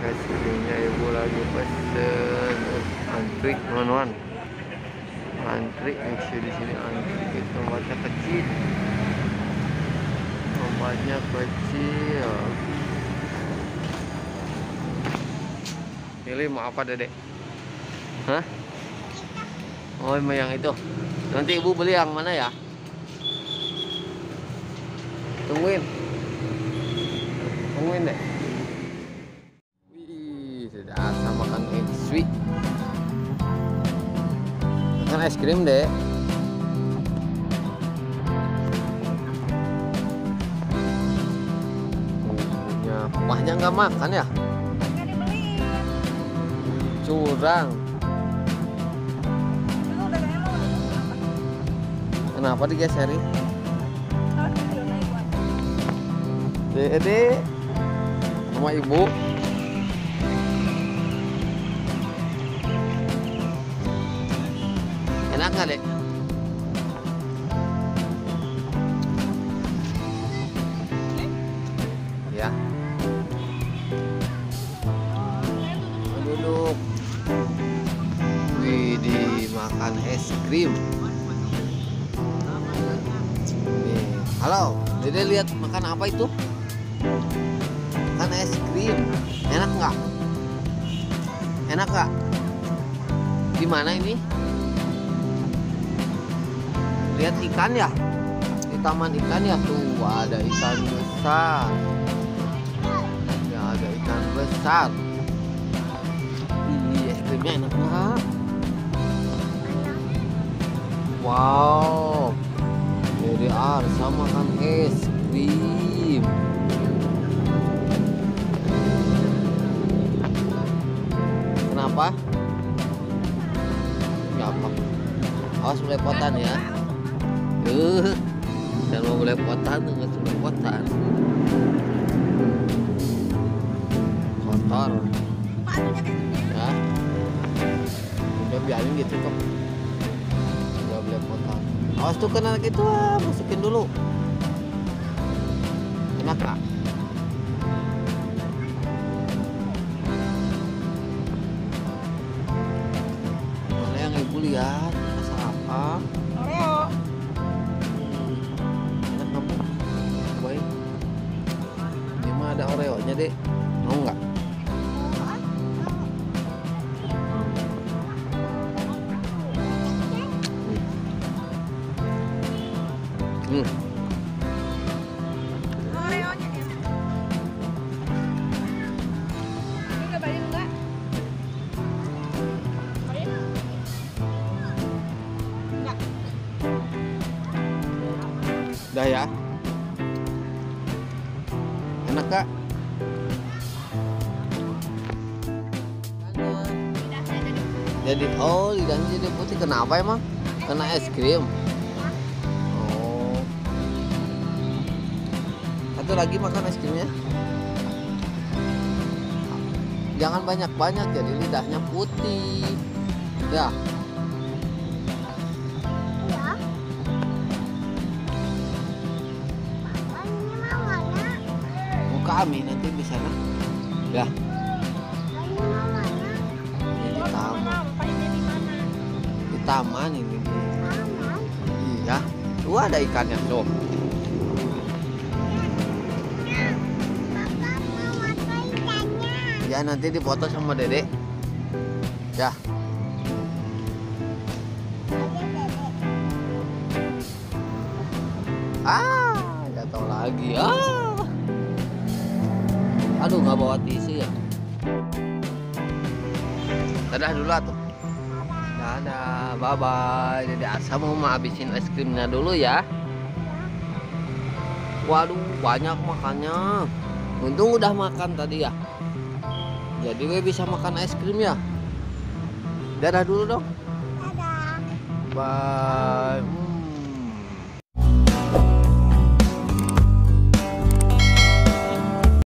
guys, ini ibu lagi pesen antri teman-teman, antri yang di sini antri, tempatnya kecil, tempatnya kecil. Pilih mau apa Dedek? Hah? Oh yang itu. Nanti ibu beli yang mana ya? Tungguin deh. Wih, sudah sama Kang Edswi. Makan es krim deh. Ya, rumahnya nggak makan ya? Curang. Kenapa digeserin? Dede sama ibu. Enak nggak Dek? Ya. Duduk. Widih, makan es krim. Halo, Dede lihat makan apa itu? Makan es krim, enak nggak? Enak nggak? Di mana ini? Lihat ikan ya, di taman ikan ya tuh ada ikan besar, ya ada ikan besar. Ih, es krimnya enak nggak? Wow, jadi Arsa makan es krim. Kenapa? Gak apa. Awas belepotan ya. Jangan mau belepotan, nggak belepotan. Kotor. Ya. Udah biarin gitu kok. Gak belepotan. Awas tuh kena gitu, masukin dulu. Enak gak? Lihat masa apa? Oreo. Enak kamu? Baik. Ini mah ada Oreonya Dek. Mau nggak? Oreonya Dek. Ini cobain nggak? Udah ya, enak Kak. Jadi oh lidahnya jadi putih, kenapa emang? Kena es krim. Oh, satu lagi makan es krimnya. Jangan banyak-banyak jadi lidahnya putih. Ya. Kami nanti di sana. Ya. Di taman. Di taman ini. Iya. Tuh ada ikannya tuh. Ya nanti dipoto sama Dedek. Ya. Jatuh lagi. Aduh, nggak bawa tisu ya. Dadah dulu atuh. Dadah, bye bye. Jadi Asa mau habisin es krimnya dulu ya. Waduh, banyak makannya. Untung udah makan tadi ya. Jadi gue bisa makan es krim ya. Dadah dulu dong. Dadah. Bye.